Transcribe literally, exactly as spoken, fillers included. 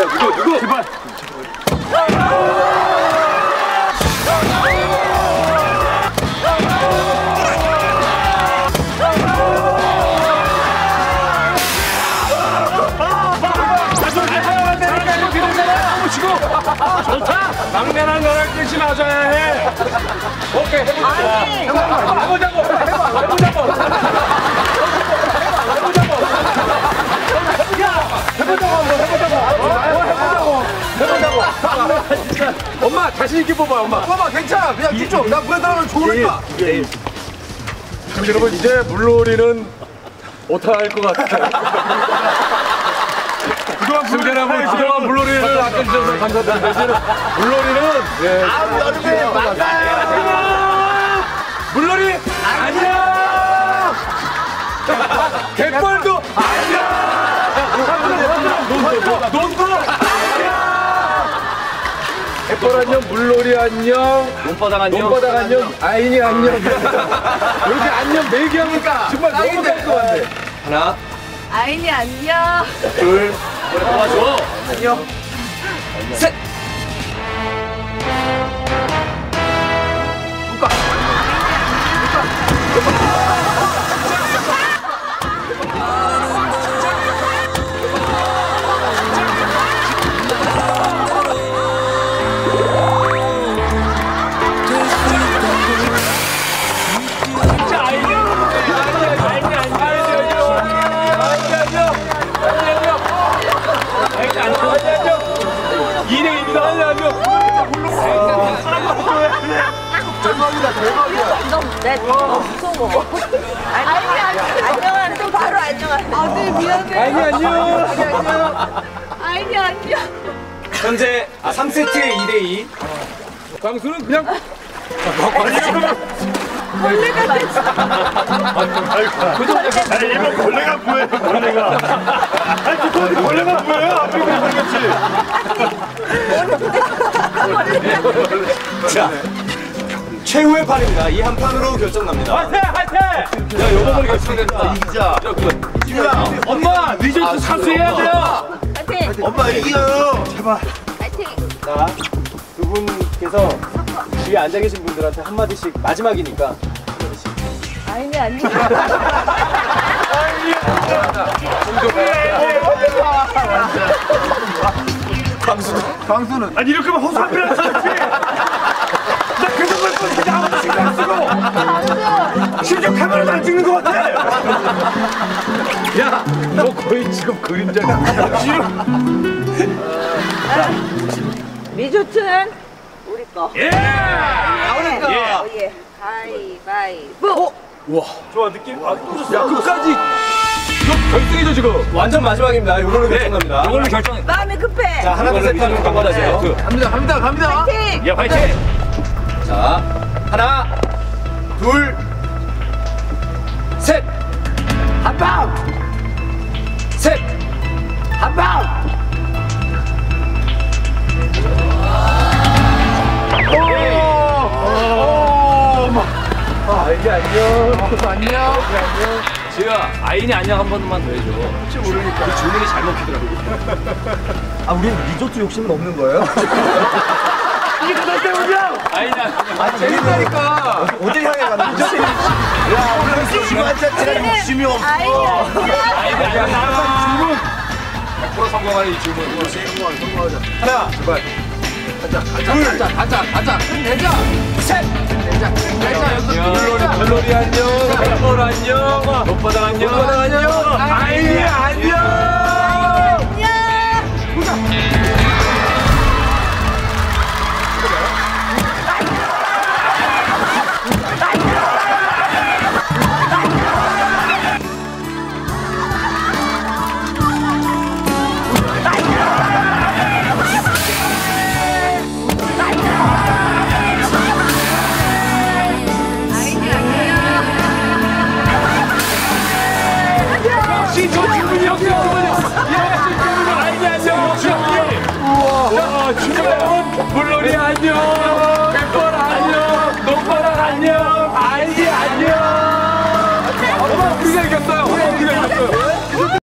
누구야? 누구? 누구? 제발. 좋다! 막내랑 너랑 끝이 맞아야 해! 오케이, 해보자! 아니, 해보자! 해보자. 해보자고! 해보자. 해보자고! 해보자고! 해보자고! 해보자고! 해보자고! 해보자고! 해보자고! 진짜! 엄마, 자신있게 뽑아, 엄마! 뽑아, 괜찮아! 그냥 뒤쪽! 나 물에 따라가면 좋으니까! 여러분, 이제 물놀이는 오타할 것 같아요. 승재나무 그동안 물놀이를 아껴주셔서 감사드립니다. 물놀이는 예, 아우 여름에 만나요. 물놀이 아니야. 갯벌도 아니야. 논도 논도 아니야. 갯벌 안녕, 물놀이 안녕, 논바닥 안녕, 논바닥 안녕, 아인이 안녕. 이렇게 안녕 네 개 하니까 정말 너무 될 것 같아. 하나. 아인이 안녕. 둘. 머리 뽑아줘. 안녕. 셋. 국가. 대박이다, 대박이야. 너, 내, 너 무서워. 안녕하세요. 또 바로 안녕하세요. 아들 미안해. 아니, 안녕. 아니, 안녕. 현재 삼 세트의 이 대 이. 광수는 그냥. 벌레가 됐어. 아니, 이번 벌레가 뭐예요, 벌레가. 아니, 그 벌레가 뭐예요? 앞에 그냥 생겼지. 자. 최후의 판입니다. 이 한 판으로 결정납니다. 화이팅! 화이팅! 야, 요거 보니 결정된다. 이기자. 이기자. 엄마! 리전트 참수해야 돼요! 화이팅! 엄마 이겨요! 제발. 화이팅! 자, 두 분께서 뒤에 앉아 계신 분들한테 한마디씩, 마지막이니까. 아니, 아니. 광수는? 광수는? 아니, 이렇게 하면 허수아비라는 거지! 진짜 아무도 신경 안 쓰고 심지어 카메라도 안 찍는 것 같아. 야, 너 거의 지금 그림자가 리조트는 우리 거. 예! 우리 거. 예. 가위바위보. 와, 좋아 느낌. 야, 끝까지. 이거 결승이죠 지금. 완전 마지막입니다. 이걸로 결정합니다. 이걸로 결정. 마음이 급해. 자, 하나 둘 셋 하면 간발하세요. 갑니다, 갑니다, 갑니다. 파이팅. 야, 파이팅. 자, 하나, 둘, 셋! 한 방! 셋! 한 방! 오! 오! 엄마! 아인이 안녕! 안녕! 지혜야, 아인이 안녕 한 번만 더 해줘. 혹시 모르니까. 그 주문이 잘 먹히더라고. 아, 우린 리조트 욕심은 없는 거예요? 이거 너 때문이야! 아니야. 아니, 재밌다니까. 어딜 향해 가는 거지? 야, 오늘 진짜 욕심이 없어. 아니야. 나랑 질문. 앞으로 성공하는 이 질문. 성공하자, 성공하자. 하나, 제발. 가자, 가자, 가자, 가자. 내자. 셋. 내자. 내자. 물놀이, 물놀이 안녕. 백골 안녕. 목바닥 안녕. 목바닥 안녕. 아이, 안녕. 물놀이 안녕! 백벌 안녕! 논바닥 안녕! 아이디 안녕! 엄마, 우리가 이겼어!